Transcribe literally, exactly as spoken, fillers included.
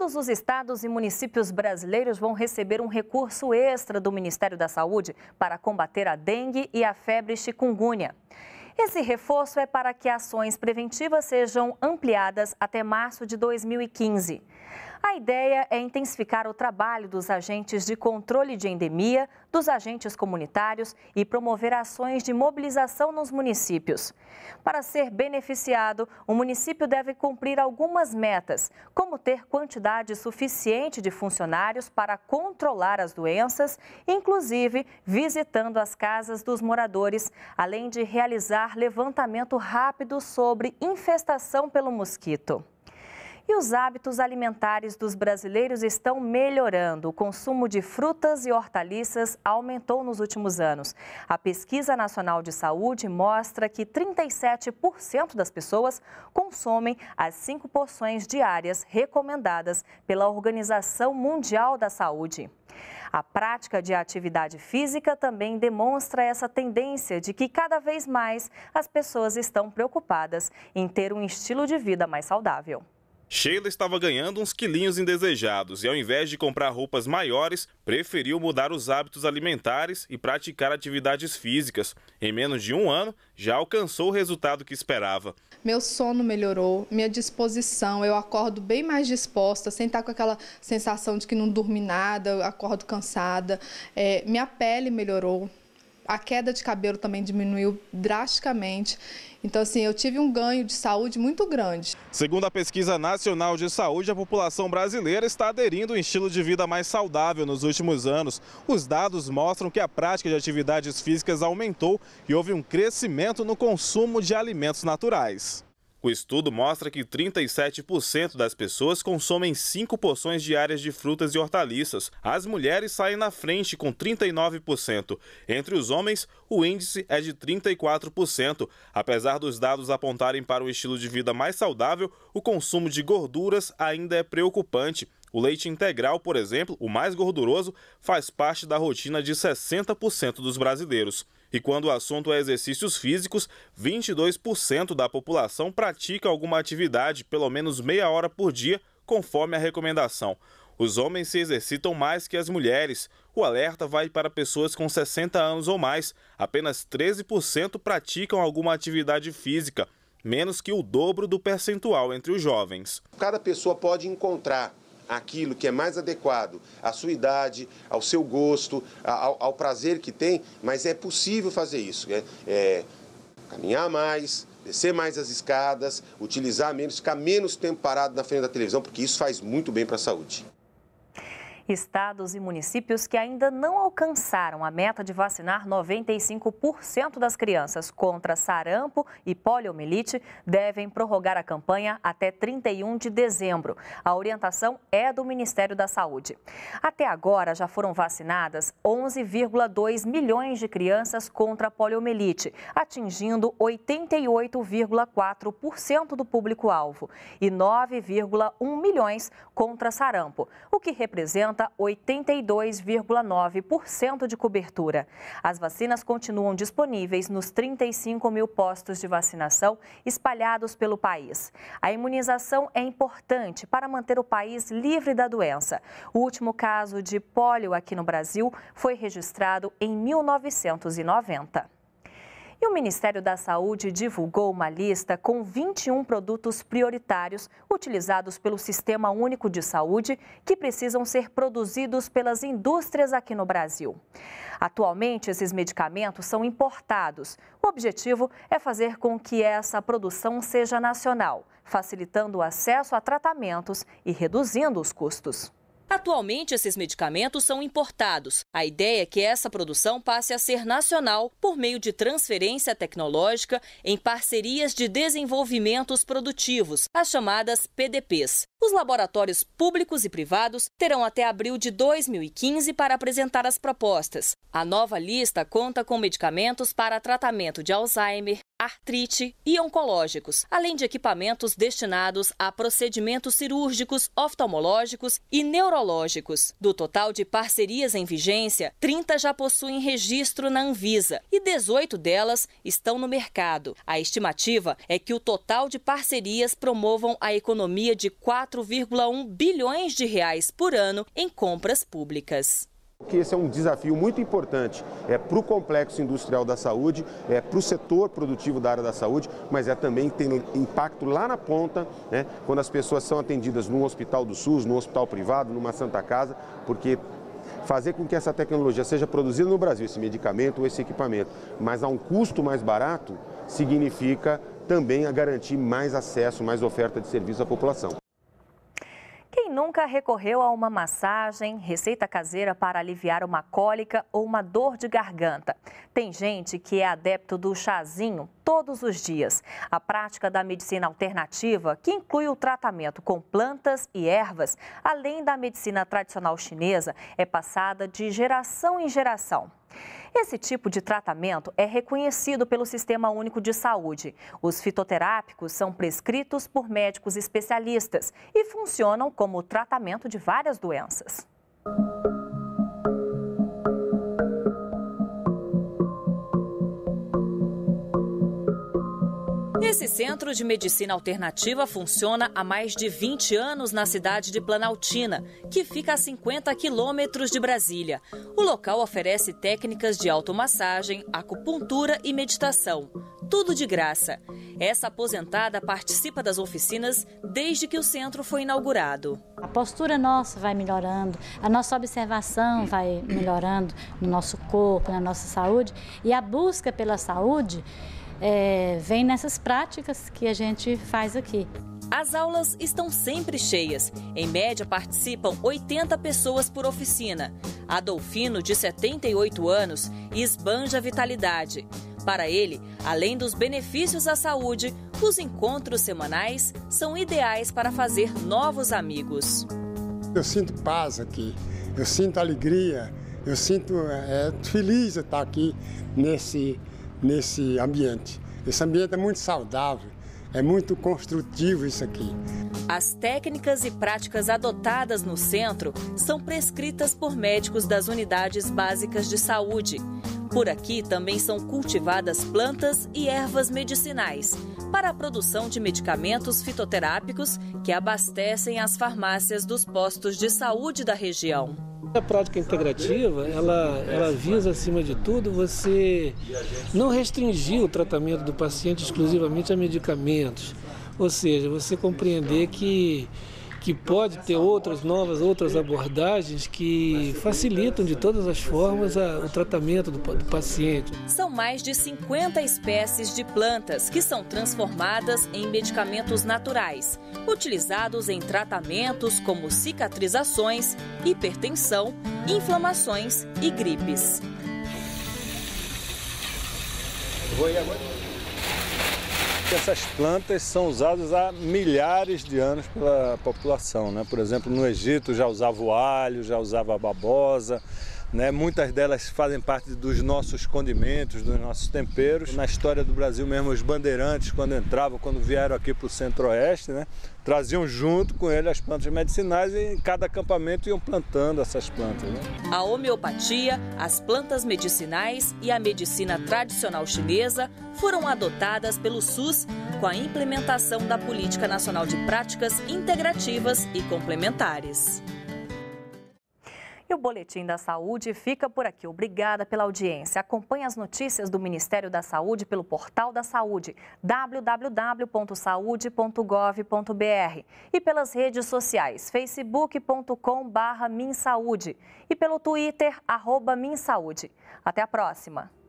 Todos os estados e municípios brasileiros vão receber um recurso extra do Ministério da Saúde para combater a dengue e a febre chikungunya. Esse reforço é para que ações preventivas sejam ampliadas até março de dois mil e quinze. A ideia é intensificar o trabalho dos agentes de controle de endemia, dos agentes comunitários e promover ações de mobilização nos municípios. Para ser beneficiado, o município deve cumprir algumas metas, como ter quantidade suficiente de funcionários para controlar as doenças, inclusive visitando as casas dos moradores, além de realizar levantamento rápido sobre infestação pelo mosquito. E os hábitos alimentares dos brasileiros estão melhorando. O consumo de frutas e hortaliças aumentou nos últimos anos. A Pesquisa Nacional de Saúde mostra que trinta e sete por cento das pessoas consomem as cinco porções diárias recomendadas pela Organização Mundial da Saúde. A prática de atividade física também demonstra essa tendência de que cada vez mais as pessoas estão preocupadas em ter um estilo de vida mais saudável. Sheila estava ganhando uns quilinhos indesejados e, ao invés de comprar roupas maiores, preferiu mudar os hábitos alimentares e praticar atividades físicas. Em menos de um ano, já alcançou o resultado que esperava. Meu sono melhorou, minha disposição, eu acordo bem mais disposta, sem estar com aquela sensação de que não dormi nada, eu acordo cansada. É, minha pele melhorou, a queda de cabelo também diminuiu drasticamente. Então, assim, eu tive um ganho de saúde muito grande. Segundo a Pesquisa Nacional de Saúde, a população brasileira está aderindo a um estilo de vida mais saudável nos últimos anos. Os dados mostram que a prática de atividades físicas aumentou e houve um crescimento no consumo de alimentos naturais. O estudo mostra que trinta e sete por cento das pessoas consomem cinco porções diárias de frutas e hortaliças. As mulheres saem na frente com trinta e nove por cento. Entre os homens, o índice é de trinta e quatro por cento. Apesar dos dados apontarem para um estilo de vida mais saudável, o consumo de gorduras ainda é preocupante. O leite integral, por exemplo, o mais gorduroso, faz parte da rotina de sessenta por cento dos brasileiros. E quando o assunto é exercícios físicos, vinte e dois por cento da população pratica alguma atividade, pelo menos meia hora por dia, conforme a recomendação. Os homens se exercitam mais que as mulheres. O alerta vai para pessoas com sessenta anos ou mais. Apenas treze por cento praticam alguma atividade física, menos que o dobro do percentual entre os jovens. Cada pessoa pode encontrar aquilo que é mais adequado à sua idade, ao seu gosto, ao, ao prazer que tem, mas é possível fazer isso, né? É, caminhar mais, descer mais as escadas, utilizar menos, ficar menos tempo parado na frente da televisão, porque isso faz muito bem para a saúde. Estados e municípios que ainda não alcançaram a meta de vacinar noventa e cinco por cento das crianças contra sarampo e poliomielite devem prorrogar a campanha até trinta e um de dezembro. A orientação é do Ministério da Saúde. Até agora já foram vacinadas onze vírgula dois milhões de crianças contra a poliomielite, atingindo oitenta e oito vírgula quatro por cento do público-alvo e nove vírgula um milhões contra sarampo, o que representa oitenta e dois vírgula nove por cento de cobertura. As vacinas continuam disponíveis nos trinta e cinco mil postos de vacinação espalhados pelo país. A imunização é importante para manter o país livre da doença. O último caso de pólio aqui no Brasil foi registrado em mil novecentos e noventa. E o Ministério da Saúde divulgou uma lista com vinte e um produtos prioritários utilizados pelo Sistema Único de Saúde que precisam ser produzidos pelas indústrias aqui no Brasil. Atualmente, esses medicamentos são importados. O objetivo é fazer com que essa produção seja nacional, facilitando o acesso a tratamentos e reduzindo os custos. Atualmente, esses medicamentos são importados. A ideia é que essa produção passe a ser nacional por meio de transferência tecnológica em parcerias de desenvolvimentos produtivos, as chamadas P D Ps. Os laboratórios públicos e privados terão até abril de dois mil e quinze para apresentar as propostas. A nova lista conta com medicamentos para tratamento de Alzheimer, artrite e oncológicos, além de equipamentos destinados a procedimentos cirúrgicos, oftalmológicos e neurológicos. Do total de parcerias em vigência, trinta já possuem registro na Anvisa e dezoito delas estão no mercado. A estimativa é que o total de parcerias promovam a economia de quatro vírgula um bilhões de reais por ano em compras públicas. Porque esse é um desafio muito importante é, para o complexo industrial da saúde, é, para o setor produtivo da área da saúde, mas é também que tem impacto lá na ponta, né, quando as pessoas são atendidas num hospital do SUS, num hospital privado, numa Santa Casa, porque fazer com que essa tecnologia seja produzida no Brasil, esse medicamento ou esse equipamento, mas a um custo mais barato, significa também a garantir mais acesso, mais oferta de serviço à população. Quem nunca recorreu a uma massagem, receita caseira para aliviar uma cólica ou uma dor de garganta? Tem gente que é adepto do chazinho todos os dias. A prática da medicina alternativa, que inclui o tratamento com plantas e ervas, além da medicina tradicional chinesa, é passada de geração em geração. Esse tipo de tratamento é reconhecido pelo Sistema Único de Saúde. Os fitoterápicos são prescritos por médicos especialistas e funcionam como tratamento de várias doenças. Esse centro de medicina alternativa funciona há mais de vinte anos na cidade de Planaltina, que fica a cinquenta quilômetros de Brasília. O local oferece técnicas de automassagem, acupuntura e meditação. Tudo de graça. Essa aposentada participa das oficinas desde que o centro foi inaugurado. A postura nossa vai melhorando, a nossa observação vai melhorando no nosso corpo, na nossa saúde, e a busca pela saúde É, vem nessas práticas que a gente faz aqui. As aulas estão sempre cheias. Em média, participam oitenta pessoas por oficina. Adolfino, de setenta e oito anos, esbanja vitalidade. Para ele, além dos benefícios à saúde, os encontros semanais são ideais para fazer novos amigos. Eu sinto paz aqui, eu sinto alegria, eu sinto é, feliz de estar aqui nesse... nesse ambiente. Esse ambiente é muito saudável, é muito construtivo isso aqui. As técnicas e práticas adotadas no centro são prescritas por médicos das unidades básicas de saúde. Por aqui também são cultivadas plantas e ervas medicinais para a produção de medicamentos fitoterápicos que abastecem as farmácias dos postos de saúde da região. A prática integrativa, ela, ela visa, acima de tudo, você não restringir o tratamento do paciente exclusivamente a medicamentos. Ou seja, você compreender que, que pode ter outras novas, outras abordagens que facilitam de todas as formas a, o tratamento do, do paciente. São mais de cinquenta espécies de plantas que são transformadas em medicamentos naturais, utilizados em tratamentos como cicatrizações, hipertensão, inflamações e gripes. Vou ir agora. Essas plantas são usadas há milhares de anos pela população, né? Por exemplo, no Egito já usava o alho, já usava a babosa, né? Muitas delas fazem parte dos nossos condimentos, dos nossos temperos. Na história do Brasil mesmo, os bandeirantes, quando entravam, quando vieram aqui para o centro-oeste, né? Traziam junto com ele as plantas medicinais e em cada acampamento iam plantando essas plantas, né? A homeopatia, as plantas medicinais e a medicina tradicional chinesa foram adotadas pelo SUS com a implementação da Política Nacional de Práticas Integrativas e Complementares. E o Boletim da Saúde fica por aqui. Obrigada pela audiência. Acompanhe as notícias do Ministério da Saúde pelo Portal da Saúde, w w w ponto saude ponto gov ponto br, e pelas redes sociais, facebook ponto com barra minsaúde e pelo Twitter, arroba minsaúde. Até a próxima!